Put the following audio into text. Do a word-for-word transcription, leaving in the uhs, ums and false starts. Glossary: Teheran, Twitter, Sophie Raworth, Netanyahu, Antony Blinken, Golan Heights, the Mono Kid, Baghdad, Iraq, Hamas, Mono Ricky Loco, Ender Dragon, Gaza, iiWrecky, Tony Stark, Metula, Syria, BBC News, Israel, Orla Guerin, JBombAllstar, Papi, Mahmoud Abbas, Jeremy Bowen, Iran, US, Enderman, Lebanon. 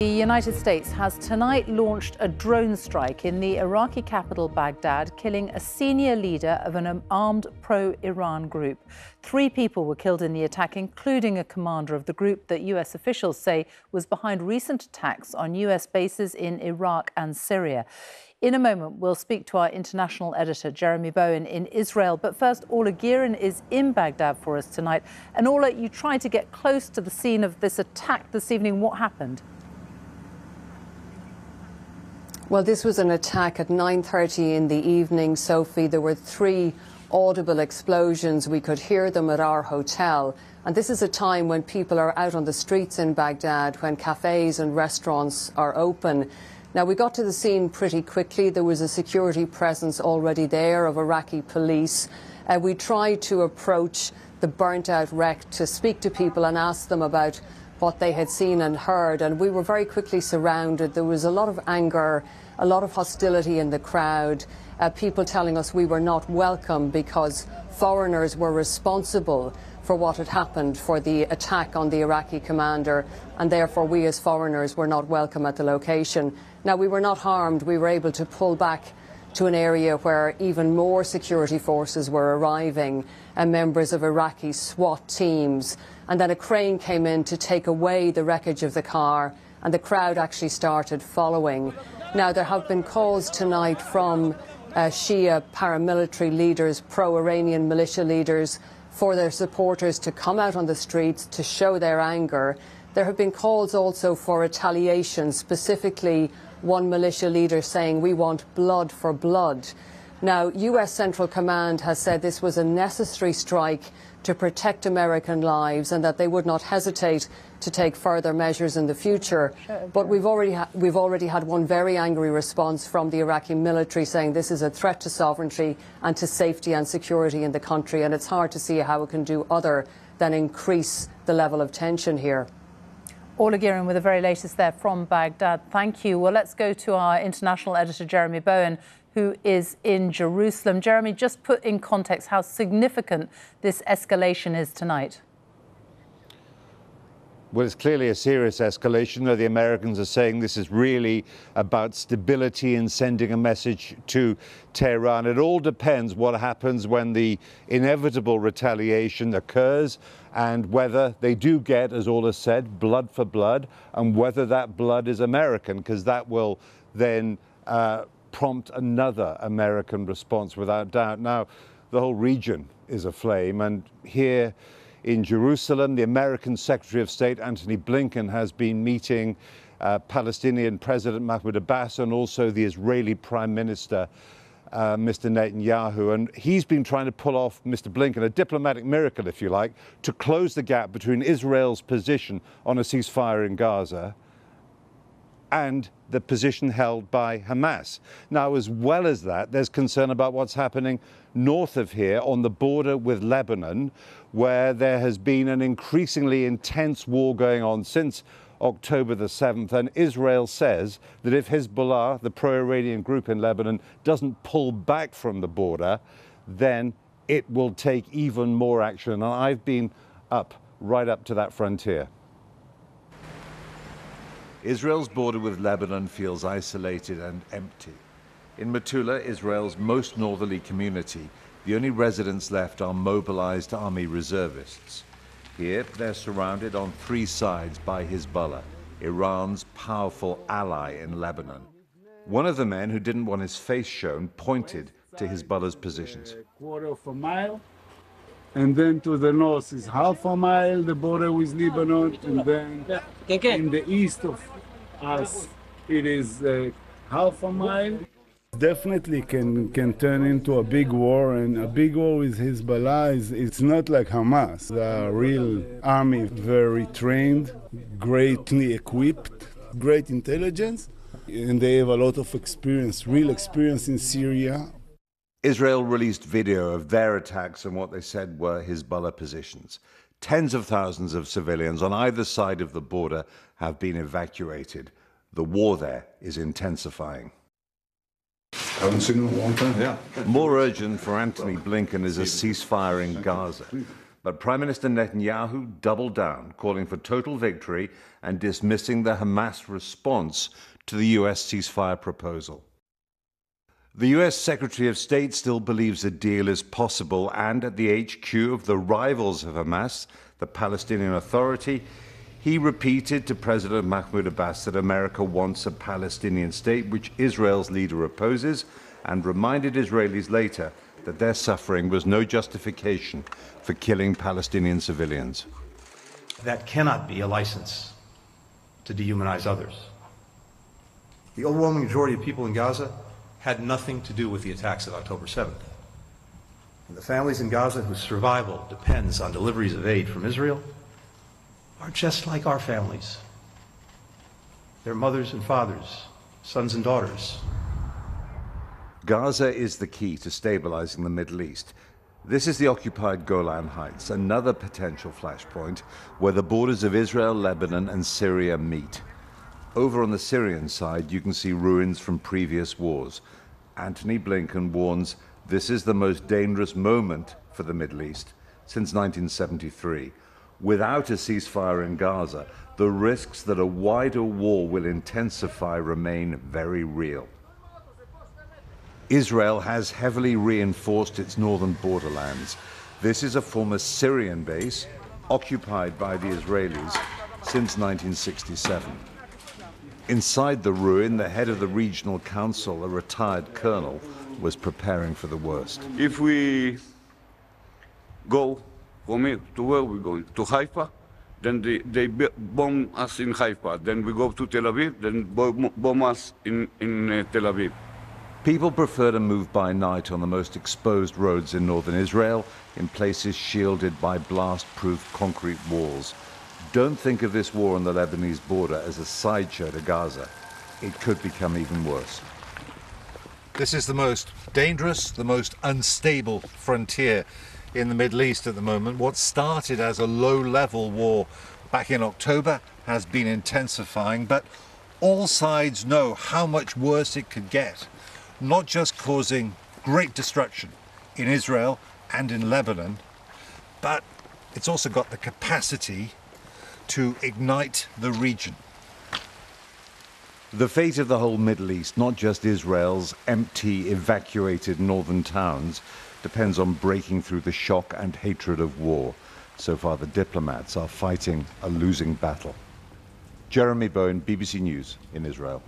The United States has tonight launched a drone strike in the Iraqi capital Baghdad, killing a senior leader of an armed pro-Iran group. Three people were killed in the attack, including a commander of the group that U S officials say was behind recent attacks on U S bases in Iraq and Syria. In a moment, we'll speak to our international editor, Jeremy Bowen, in Israel. But first, Orla Guerin is in Baghdad for us tonight. And Orla, you tried to get close to the scene of this attack this evening. What happened? Well, this was an attack at nine thirty in the evening, Sophie. There were three audible explosions. We could hear them at our hotel. And this is a time when people are out on the streets in Baghdad, when cafes and restaurants are open. Now, we got to the scene pretty quickly. There was a security presence already there of Iraqi police. Uh, we tried to approach the burnt-out wreck to speak to people and ask them about what they had seen and heard, and we were very quickly surrounded. There was a lot of anger, a lot of hostility in the crowd, uh, people telling us we were not welcome because foreigners were responsible for what had happened, for the attack on the Iraqi commander, and therefore we as foreigners were not welcome at the location. Now, we were not harmed. We were able to pull back to an area where even more security forces were arriving, and members of Iraqi SWAT teams. And then a crane came in to take away the wreckage of the car, and the crowd actually started following. Now, there have been calls tonight from uh, Shia paramilitary leaders, pro-Iranian militia leaders, for their supporters to come out on the streets to show their anger. There have been calls also for retaliation, specifically one militia leader saying, "We want blood for blood." Now, U S Central Command has said this was a necessary strike to protect American lives and that they would not hesitate to take further measures in the future. Sure, but we've already, ha we've already had one very angry response from the Iraqi military saying this is a threat to sovereignty and to safety and security in the country, and it's hard to see how it can do other than increase the level of tension here. Orla Guerin with the very latest there from Baghdad. Thank you. Well, let's go to our international editor, Jeremy Bowen, who is in Jerusalem. Jeremy, just put in context how significant this escalation is tonight. Well, it's clearly a serious escalation, though the Americans are saying this is really about stability and sending a message to Tehran. It all depends what happens when the inevitable retaliation occurs and whether they do get, as Orla said, blood for blood, and whether that blood is American, because that will then uh, prompt another American response without doubt. Now, the whole region is aflame, and here in Jerusalem, the American Secretary of State, Antony Blinken, has been meeting uh, Palestinian President Mahmoud Abbas and also the Israeli Prime Minister, uh, Mister Netanyahu. And he's been trying to pull off, Mister Blinken, a diplomatic miracle, if you like, to close the gap between Israel's position on a ceasefire in Gaza and the position held by Hamas. Now, as well as that, there's concern about what's happening north of here on the border with Lebanon, where there has been an increasingly intense war going on since October the seventh, and Israel says that if Hezbollah, the pro-Iranian group in Lebanon, doesn't pull back from the border, then it will take even more action. And I've been up, right up to that frontier. Israel's border with Lebanon feels isolated and empty. In Metula, Israel's most northerly community, the only residents left are mobilized army reservists. Here, they're surrounded on three sides by Hezbollah, Iran's powerful ally in Lebanon. One of the men who didn't want his face shown pointed to Hezbollah's positions. A quarter of a mile, and then to the north is half a mile, the border with Lebanon, and then in the east of us, it is uh, half a mile. Definitely can can turn into a big war, and a big war with Hezbollah is it's not like Hamas. The real army, very trained, greatly equipped, great intelligence, and they have a lot of experience, real experience in Syria. Israel released video of their attacks and what they said were Hezbollah positions. Tens of thousands of civilians on either side of the border have been evacuated. The war there is intensifying. Haven't seen him in a long time. Yeah. More urgent for Antony Blinken is a ceasefire in Gaza. But Prime Minister Netanyahu doubled down, calling for total victory and dismissing the Hamas response to the U S ceasefire proposal. The U S Secretary of State still believes a deal is possible, and at the H Q of the rivals of Hamas, the Palestinian Authority, he repeated to President Mahmoud Abbas that America wants a Palestinian state which Israel's leader opposes, and reminded Israelis later that their suffering was no justification for killing Palestinian civilians. That cannot be a license to dehumanize others. The overwhelming majority of people in Gaza had nothing to do with the attacks of October seventh. And the families in Gaza whose survival depends on deliveries of aid from Israel are just like our families. Their mothers and fathers, sons and daughters. Gaza is the key to stabilizing the Middle East. This is the occupied Golan Heights, another potential flashpoint where the borders of Israel, Lebanon, and Syria meet. Over on the Syrian side, you can see ruins from previous wars. Antony Blinken warns this is the most dangerous moment for the Middle East since nineteen seventy-three. Without a ceasefire in Gaza, the risks that a wider war will intensify remain very real. Israel has heavily reinforced its northern borderlands. This is a former Syrian base occupied by the Israelis since nineteen sixty-seven. Inside the ruin, the head of the regional council, a retired colonel, was preparing for the worst. If we go from here to where we're going, to Haifa, then they, they bomb us in Haifa. Then we go to Tel Aviv, then bomb, bomb us in, in uh, Tel Aviv. People prefer to move by night on the most exposed roads in northern Israel, in places shielded by blast-proof concrete walls. Don't think of this war on the Lebanese border as a sideshow to Gaza. It could become even worse. This is the most dangerous, the most unstable frontier in the Middle East at the moment. What started as a low-level war back in October has been intensifying, but all sides know how much worse it could get, not just causing great destruction in Israel and in Lebanon, but it's also got the capacity to ignite the region. The fate of the whole Middle East, not just Israel's empty, evacuated northern towns, depends on breaking through the shock and hatred of war. So far, the diplomats are fighting a losing battle. Jeremy Bowen, B B C News in Israel.